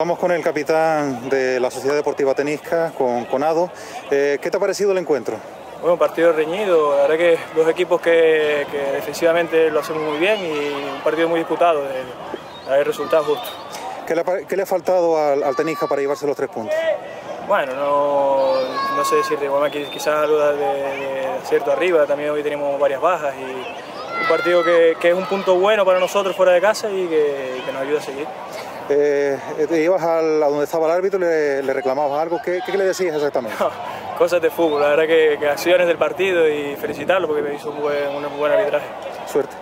Vamos con el capitán de la Sociedad Deportiva Tenisca, con Ado. ¿Qué te ha parecido el encuentro? Bueno, un partido reñido, la verdad que dos equipos que defensivamente lo hacemos muy bien y un partido muy disputado, el resultado justo. ¿Qué le ha faltado al Tenisca para llevarse los 3 puntos? Bueno, no sé decirte, bueno, aquí quizás dudas de acierto arriba, también hoy tenemos varias bajas y un partido que es un punto bueno para nosotros fuera de casa y que nos ayuda a seguir. Te ibas a donde estaba el árbitro y le reclamabas algo, ¿qué le decías exactamente? Cosas de fútbol, la verdad que acciones del partido y felicitarlo porque me hizo un buen arbitraje. Suerte.